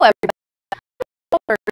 everybody.